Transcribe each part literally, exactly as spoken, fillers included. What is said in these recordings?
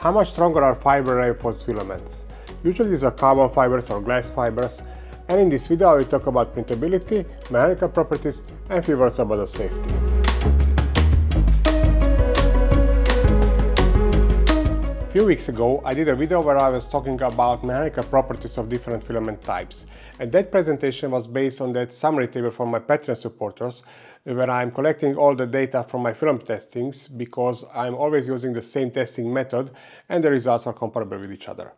How much stronger are fiber reinforced filaments? Usually these are carbon fibers or glass fibers, and in this video I will talk about printability, mechanical properties and a few words about the safety. A few weeks ago I did a video where I was talking about mechanical properties of different filament types, and that presentation was based on that summary table for my Patreon supporters, where I'm collecting all the data from my filament testings, because I'm always using the same testing method and the results are comparable with each other.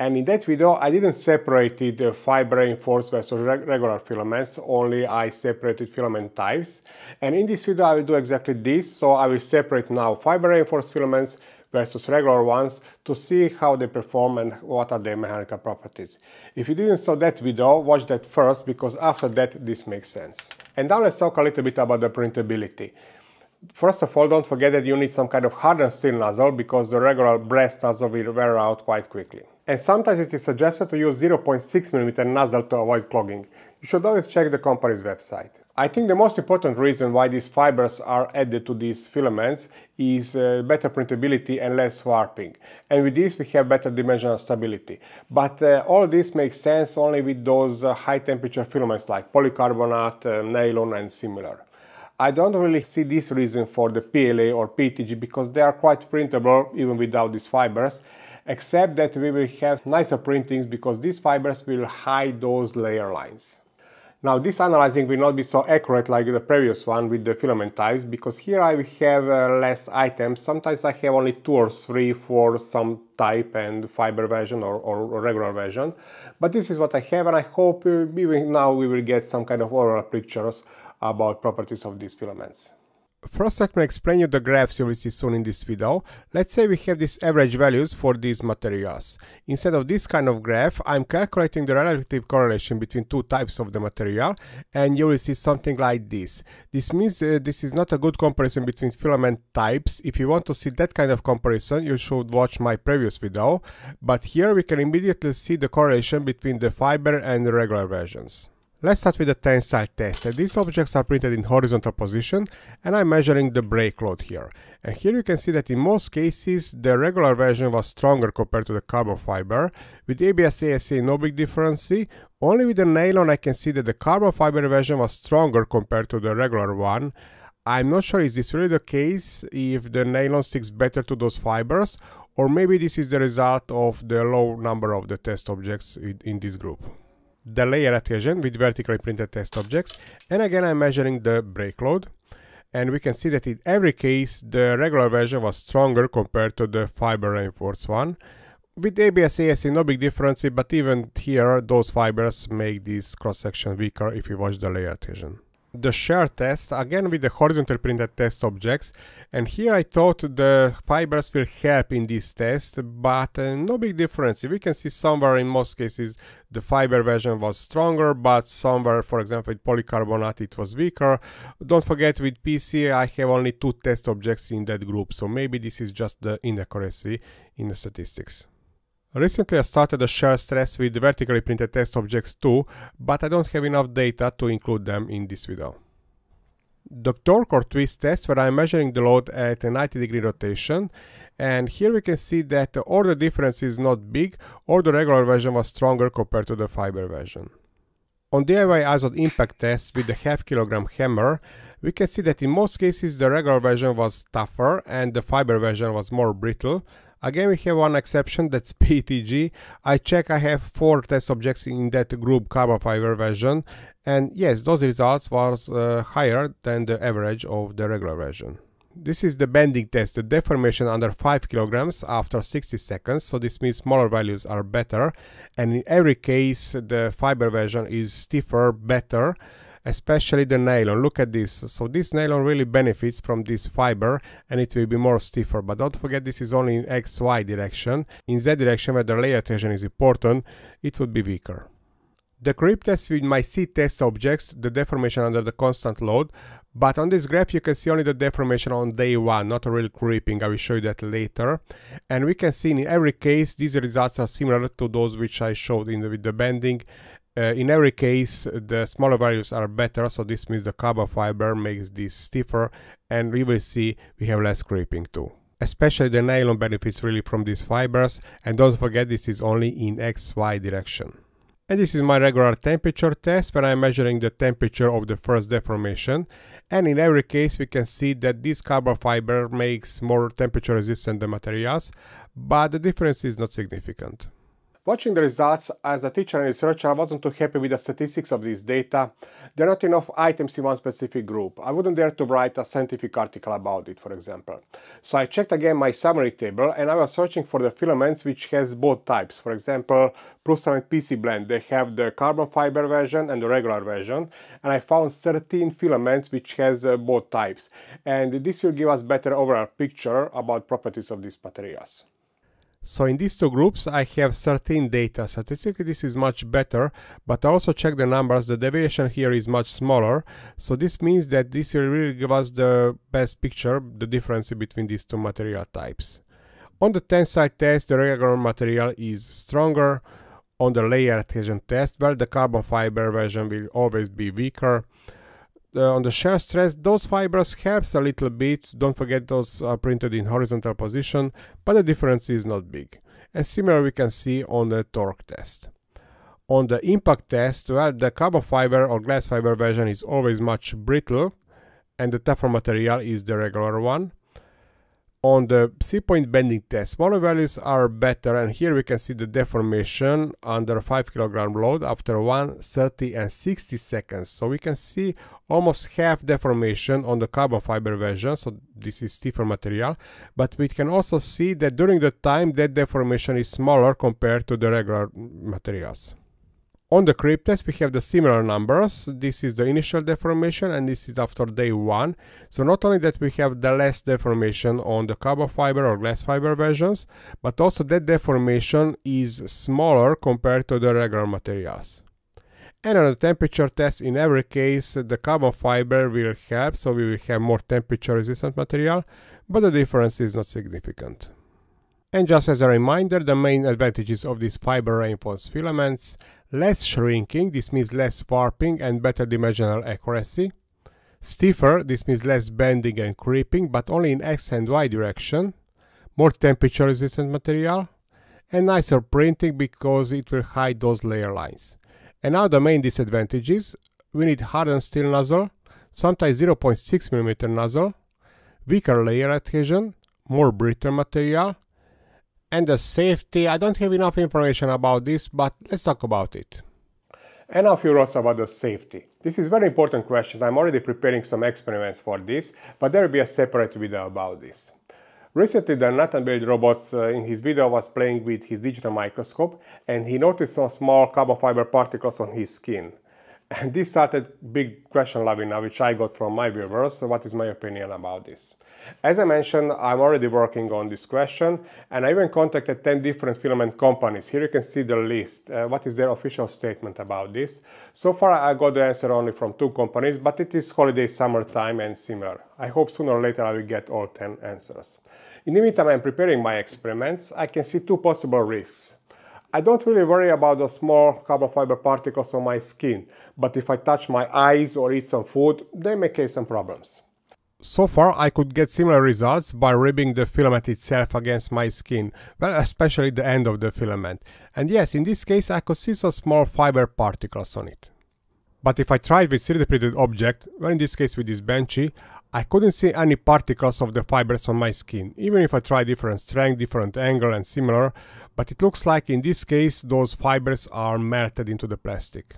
And in that video I didn't separate the fiber reinforced versus regular filaments, only I separated filament types. And in this video I will do exactly this, so I will separate now fiber reinforced filaments versus regular ones to see how they perform and what are their mechanical properties. If you didn't saw that video, watch that first, because after that this makes sense. And now let's talk a little bit about the printability. First of all, don't forget that you need some kind of hardened steel nozzle, because the regular brass nozzle will wear out quite quickly. And sometimes it is suggested to use zero point six millimeter nozzle to avoid clogging. You should always check the company's website. I think the most important reason why these fibers are added to these filaments is uh, better printability and less warping. And with this we have better dimensional stability. But uh, all this makes sense only with those uh, high temperature filaments like polycarbonate, uh, nylon and similar. I don't really see this reason for the P L A or P E T G, because they are quite printable even without these fibers, except that we will have nicer printings because these fibers will hide those layer lines. Now this analyzing will not be so accurate like the previous one with the filament types, because here I have uh, less items. Sometimes I have only two or three for some type and fiber version or, or regular version. But this is what I have, and I hope uh, even now we will get some kind of overall pictures about properties of these filaments. First, let me explain you the graphs you will see soon in this video. Let's say we have these average values for these materials. Instead of this kind of graph, I'm calculating the relative correlation between two types of the material, and you will see something like this. This means uh, this is not a good comparison between filament types. If you want to see that kind of comparison, you should watch my previous video, but here we can immediately see the correlation between the fiber and the regular versions. Let's start with the tensile test. These objects are printed in horizontal position, and I'm measuring the brake load here. And here you can see that in most cases the regular version was stronger compared to the carbon fiber. With A B S A S A no big difference. Only with the nylon I can see that the carbon fiber version was stronger compared to the regular one. I'm not sure is this really the case, if the nylon sticks better to those fibers, or maybe this is the result of the low number of the test objects in this group. The layer adhesion with vertically printed test objects, and again I'm measuring the brake load, and we can see that in every case the regular version was stronger compared to the fiber reinforced one. With A B S A S A no big difference, but even here those fibers make this cross-section weaker if you watch the layer adhesion. The shear test, again with the horizontal printed test objects, and here I thought the fibers will help in this test, but uh, no big difference. We can see somewhere in most cases the fiber version was stronger, but somewhere, for example with polycarbonate, it was weaker. Don't forget with P C I have only two test objects in that group, so maybe this is just the inaccuracy in the statistics. Recently I started a shear stress with vertically printed test objects too, but I don't have enough data to include them in this video. The torque or twist test, where I'm measuring the load at a ninety degree rotation, and here we can see that or the difference is not big, or the regular version was stronger compared to the fiber version. On D I Y isod impact test with the half kilogram hammer, we can see that in most cases the regular version was tougher and the fiber version was more brittle. Again we have one exception, that's P E T G. I check, I have four test objects in that group carbon fiber version, and yes, those results was uh, higher than the average of the regular version. This is the bending test, the deformation under five kilograms after sixty seconds, so this means smaller values are better, and in every case the fiber version is stiffer, better, especially the nylon. Look at this, so this nylon really benefits from this fiber and it will be more stiffer, but don't forget this is only in X Y direction. In Z direction, where the layer adhesion is important, it would be weaker. The creep test with my C test objects, the deformation under the constant load, but on this graph you can see only the deformation on day one, not a real creeping. I will show you that later. And we can see in every case these results are similar to those which I showed in the, with the bending. Uh, in every case the smaller values are better, so this means the carbon fiber makes this stiffer, and we will see we have less creeping too. Especially the nylon benefits really from these fibers, and don't forget this is only in X Y direction. And this is my regular temperature test where I'm measuring the temperature of the first deformation, and in every case we can see that this carbon fiber makes more temperature resistant than materials, but the difference is not significant. Watching the results, as a teacher and researcher, I wasn't too happy with the statistics of this data. There are not enough items in one specific group. I wouldn't dare to write a scientific article about it, for example. So I checked again my summary table, and I was searching for the filaments which has both types. For example, Prusament P C Blend, they have the carbon fiber version and the regular version, and I found thirteen filaments which has uh, both types. And this will give us better overall picture about properties of these materials. So in these two groups I have thirteen data. Statistically this is much better, but I also check the numbers. The deviation here is much smaller, so this means that this will really give us the best picture, the difference between these two material types. On the tensile test the regular material is stronger. On the layer adhesion test, well, the carbon fiber version will always be weaker. Uh, on the shear stress, those fibers helps a little bit, don't forget those are printed in horizontal position, but the difference is not big. And similar we can see on the torque test. On the impact test, well, the carbon fiber or glass fiber version is always much brittle, and the tougher material is the regular one. On the C-point bending test, smaller values are better, and here we can see the deformation under five kilogram load after one, thirty and sixty seconds. So we can see almost half deformation on the carbon fiber version, so this is stiffer material, but we can also see that during the time that deformation is smaller compared to the regular materials. On the creep test we have the similar numbers. This is the initial deformation and this is after day one. So not only that we have the less deformation on the carbon fiber or glass fiber versions, but also that deformation is smaller compared to the regular materials. And on the temperature test, in every case the carbon fiber will help, so we will have more temperature resistant material, but the difference is not significant. And just as a reminder, the main advantages of these fiber reinforced filaments: less shrinking, this means less warping and better dimensional accuracy; stiffer, this means less bending and creeping, but only in X and Y direction; more temperature resistant material; and nicer printing because it will hide those layer lines. And now the main disadvantages: we need hardened steel nozzle, sometimes zero point six millimeter nozzle, weaker layer adhesion, more brittle material. And the safety, I don't have enough information about this, but let's talk about it. And a few words about the safety. This is a very important question. I'm already preparing some experiments for this, but there will be a separate video about this. Recently the Nathan-built robots uh, in his video was playing with his digital microscope, and he noticed some small carbon fiber particles on his skin. And this started big question lavina, which I got from my viewers, so what is my opinion about this. As I mentioned, I'm already working on this question, and I even contacted ten different filament companies. Here you can see the list, uh, what is their official statement about this. So far I got the answer only from two companies, but it is holiday, summertime and similar. I hope sooner or later I will get all ten answers. In the meantime I'm preparing my experiments. I can see two possible risks. I don't really worry about the small carbon fiber particles on my skin, but if I touch my eyes or eat some food, they may cause some problems. So far I could get similar results by rubbing the filament itself against my skin, well, especially the end of the filament. And yes, in this case I could see some small fiber particles on it. But if I tried with three D printed object, well, in this case with this Benchy, I couldn't see any particles of the fibers on my skin, even if I try different strength, different angle and similar, but it looks like in this case those fibers are melted into the plastic.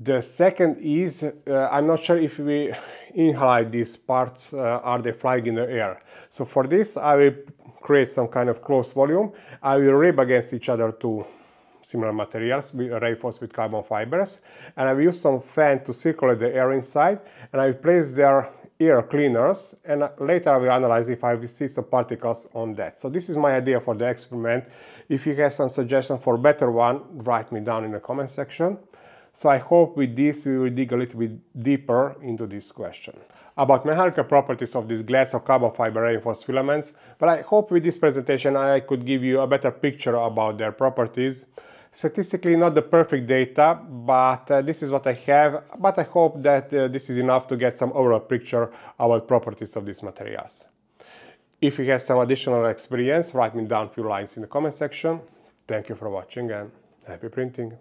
The second is, uh, I'm not sure if we inhale these parts, uh, are they flying in the air. So for this I will create some kind of closed volume, I will rub against each other to similar materials with reinforced with carbon fibers, and I will use some fan to circulate the air inside, and I will place their ear cleaners, and later I will analyze if I will see some particles on that. So this is my idea for the experiment. If you have some suggestion for better one, write me down in the comment section. So I hope with this we will dig a little bit deeper into this question about mechanical properties of these glass or carbon fiber reinforced filaments, but I hope with this presentation I could give you a better picture about their properties. Statistically not the perfect data, but uh, this is what I have, but I hope that uh, this is enough to get some overall picture about properties of these materials. If you have some additional experience, write me down a few lines in the comment section. Thank you for watching and happy printing!